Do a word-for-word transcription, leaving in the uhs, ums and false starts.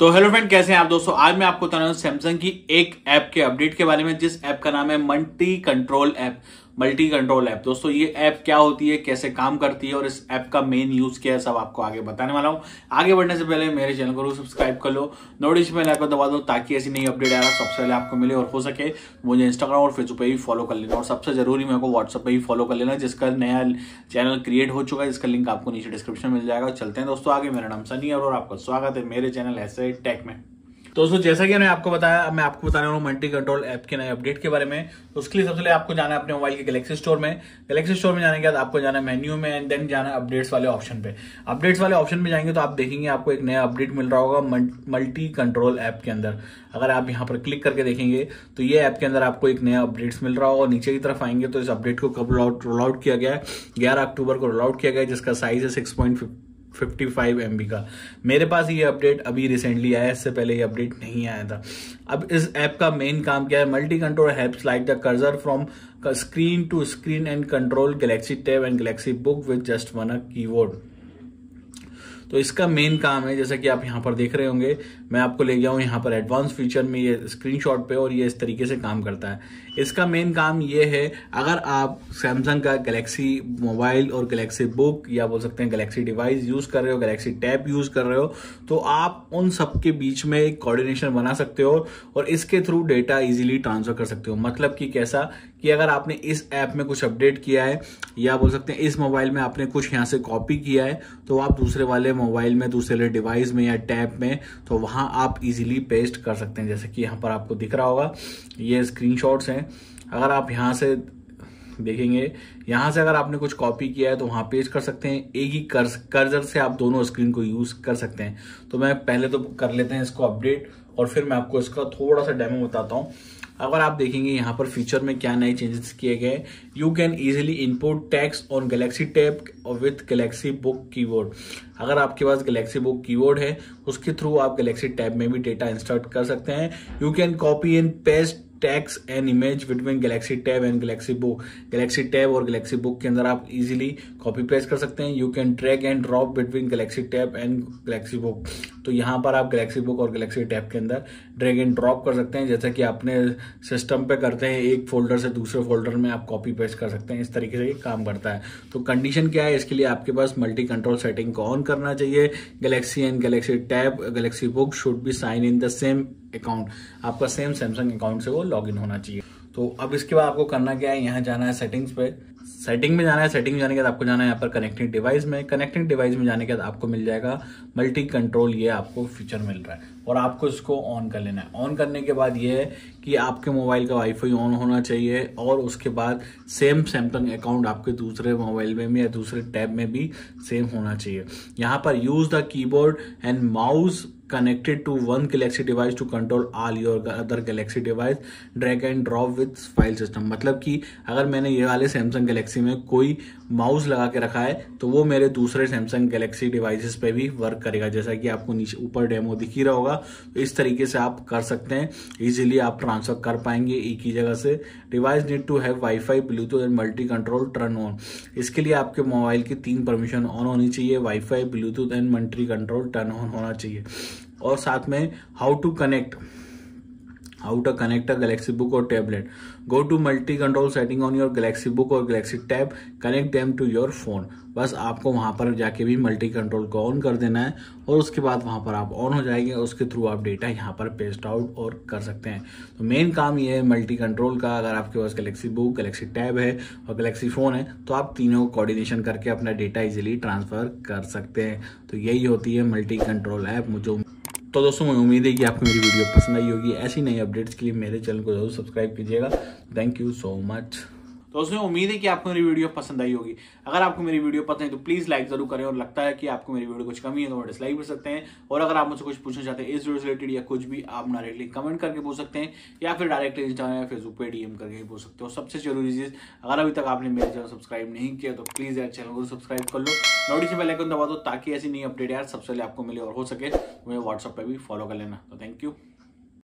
तो hello friend, कैसे हैं आप दोस्तों। आज मैं आपको बताने वाला हूं सैमसंग की एक ऐप के अपडेट के बारे में, जिस ऐप का नाम है multi control app. Multi control app दोस्तों, ये ऐप क्या होती है, कैसे काम करती है और इस ऐप का मेन यूज क्या है, सब आपको आगे बताने वाला हूँ। आगे बढ़ने से पहले मेरे चैनल को सब्सक्राइब कर लो, नोटिफिकेशन बेल आइकन दबा दो ताकि ऐसी नई अपडेट आएगा सबसे पहले आपको मिले। और हो सके मुझे इंस्टाग्राम और फेसबुक पे भी फॉलो कर लेना, और सबसे जरूरी मेरे को व्हाट्सअप पे भी फॉलो कर लेना, जिसका नया चैनल क्रिएट हो चुका है, जिसका लिंक आपको नीचे डिस्क्रिप्शन मिल जाएगा। चलते हैं दोस्तों आगे। मेरा नाम सनी है और आपका स्वागत है मेरे चैनल एसए टेक में। दोस्तों जैसा कि मैंने आपको बताया, मैं आपको बताने वाला हूँ मल्टी कंट्रोल ऐप के नए अपडेट के बारे में। तो उसके लिए सबसे पहले आपको जाना है अपने मोबाइल के गैलेक्सी स्टोर में। गैलेक्सी स्टोर में जाने के बाद आपको जाना है मेन्यू में, एंड देन जाना है अपडेट्स वाले ऑप्शन पे। अपडेट्स वाले ऑप्शन पे जाएंगे तो आप देखेंगे आपको एक नया अपडेट मिल रहा होगा मल्टी कंट्रोल ऐप के अंदर। अगर आप यहाँ पर क्लिक करके देखेंगे तो ये ऐप के अंदर आपको एक नया अपडेट्स मिल रहा होगा। और नीचे की तरफ आएंगे तो इस अपडेट को कब रोल आउट किया गया है, ग्यारह अक्टूबर को रोल आउट किया गया है, जिसका साइज है six point fifty five M B का। मेरे पास ये अपडेट अभी रिसेंटली आया है, इससे पहले ये अपडेट नहीं आया था। अब इस ऐप का मेन काम क्या है, multi control helps like the cursor from screen to screen and control Galaxy Tab and Galaxy Book with just one a keyboard. तो इसका मेन काम है, जैसा कि आप यहाँ पर देख रहे होंगे, मैं आपको ले गया हूँ यहाँ पर एडवांस फीचर में, ये स्क्रीनशॉट पे, और ये इस तरीके से काम करता है। इसका मेन काम ये है, अगर आप सैमसंग का गैलेक्सी मोबाइल और गैलेक्सी बुक या बोल सकते हैं गैलेक्सी डिवाइस यूज़ कर रहे हो, गैलेक्सी टैब यूज़ कर रहे हो, तो आप उन सब के बीच में एक कोऑर्डिनेशन बना सकते हो और इसके थ्रू डेटा ईजिली ट्रांसफर कर सकते हो। मतलब कि कैसा, कि अगर आपने इस ऐप में कुछ अपडेट किया है या बोल सकते हैं इस मोबाइल में आपने कुछ यहाँ से कॉपी किया है, तो आप दूसरे वाले मोबाइल में, दूसरे डिवाइस में या टैब में, तो वहां आप इजीली पेस्ट कर सकते हैं। जैसे कि यहां पर आपको दिख रहा होगा, ये स्क्रीनशॉट्स हैं। अगर आप यहां से देखेंगे, यहां से अगर आपने कुछ कॉपी किया है तो वहां पेस्ट कर सकते हैं। एक ही कर्सर से आप दोनों स्क्रीन को यूज कर सकते हैं। तो मैं पहले तो कर लेते हैं इसको अपडेट और फिर मैं आपको इसका थोड़ा सा डेमो बताता हूँ। अगर आप देखेंगे यहाँ पर फीचर में क्या नए चेंजेस किए गए, you can easily input text on Galaxy Tab और विथ गैलेक्सी बुक कीबोर्ड। अगर आपके पास गैलेक्सी बुक कीबोर्ड है, उसके थ्रू आप गैलेक्सी टैब में भी डेटा इंसर्ट कर सकते हैं। You can copy and paste text and image between Galaxy Tab and Galaxy Book. Galaxy Tab और गैलेक्सी बुक के अंदर आप इजीली कॉपी पेस्ट कर सकते हैं। You can drag and drop between Galaxy Tab and Galaxy Book. तो यहाँ पर आप गैलेक्सी बुक और गैलेक्सी टैब के अंदर ड्रैग एंड ड्रॉप कर सकते हैं, जैसा कि आपने सिस्टम पे करते हैं, एक फोल्डर से दूसरे फोल्डर में आप कॉपी पेस्ट कर सकते हैं। इस तरीके से काम करता है। तो कंडीशन क्या है, इसके लिए आपके पास मल्टी कंट्रोल सेटिंग को ऑन करना चाहिए। Galaxy and Galaxy Tab Galaxy Book should be sign in the same account. आपका सेम सैमसंग अकाउंट से वो लॉग इन होना चाहिए। तो अब इसके बाद आपको करना क्या है, यहाँ जाना है सेटिंग्स पे, सेटिंग में जाना है। सेटिंग में जाने के बाद आपको जाना है यहाँ पर कनेक्टिंग डिवाइस में। कनेक्टिंग डिवाइस में जाने के बाद आपको मिल जाएगा मल्टी कंट्रोल, ये आपको फीचर मिल रहा है और आपको इसको ऑन कर लेना है। ऑन करने के बाद ये है कि आपके मोबाइल का वाईफाई ऑन होना चाहिए और उसके बाद सेम सैमसंग अकाउंट आपके दूसरे मोबाइल में भी या दूसरे टैब में भी सेम होना चाहिए। यहाँ पर use the keyboard and mouse connected to one Galaxy device to control all your other Galaxy device, drag and drop with file system. मतलब कि अगर मैंने ये वाले सैमसंग गैलेक्सी में कोई माउस लगा के रखा है तो वो मेरे दूसरे सैमसंग गैलेक्सी डिवाइसेस पे भी वर्क करेगा, जैसा कि आपको नीचे ऊपर डेमो दिख ही रहा होगा। तो इस तरीके से आप कर सकते हैं, इजीली आप ट्रांसफर कर पाएंगे एक ही जगह से। Device need to have wifi, Bluetooth and multi control turn on. इसके लिए आपके मोबाइल की तीन परमिशन ऑन होनी चाहिए, wifi, Bluetooth and multi control turn on होना चाहिए। और साथ में how to connect how to connect a Galaxy Book और tablet. Go to multi control setting on your Galaxy Book और Galaxy Tab, connect them to your phone. बस आपको वहां पर जाके भी मल्टी कंट्रोल को ऑन कर देना है और उसके बाद वहां पर आप ऑन हो जाएंगे और उसके थ्रू आप डेटा यहां पर पेस्ट आउट और कर सकते हैं। तो मेन काम ये है मल्टी कंट्रोल का। अगर आपके पास गैलेक्सी बुक, गैलेक्सी टैब है और गैलेक्सी फ़ोन है तो आप तीनों को कोऑर्डिनेशन करके अपना डेटा इजीली ट्रांसफ़र कर सकते हैं। तो यही होती है मल्टी कंट्रोल ऐप। मुझे तो दोस्तों मुझे उम्मीद है कि आपको मेरी वीडियो पसंद आई होगी। ऐसी नई अपडेट्स के लिए मेरे चैनल को जरूर सब्सक्राइब कीजिएगा। Thank you so much. दोस्तों उम्मीद है कि आपको मेरी वीडियो पसंद आई होगी। अगर आपको मेरी वीडियो पसंद है तो प्लीज़ लाइक जरूर करें, और लगता है कि आपको मेरी वीडियो कुछ कमी है तो वो डिसलाइक कर सकते हैं। और अगर आप मुझसे कुछ पूछना चाहते हैं इस वीडियो से रिलेटेड या कुछ भी, आप डायरेक्टली कमेंट करके पूछ सकते हैं या फिर डायरेक्टली इंस्टाग्राम या फेसबुक पे डीएम करके पूछ सकते हो। सबसे जरूरी चीज़, अगर अभी तक आपने मेरे चैनल सब्सक्राइब नहीं किया तो प्लीज़ यार चैनल को सब्सक्राइब कर लो, नोटिफिकेशन बेल आइकन दबा दो ताकि ऐसी नई अपडेट यार सबसे पहले आपको मिले। और हो सके मुझे व्हाट्सअप पर भी फॉलो कर लेना। तो थैंक यू।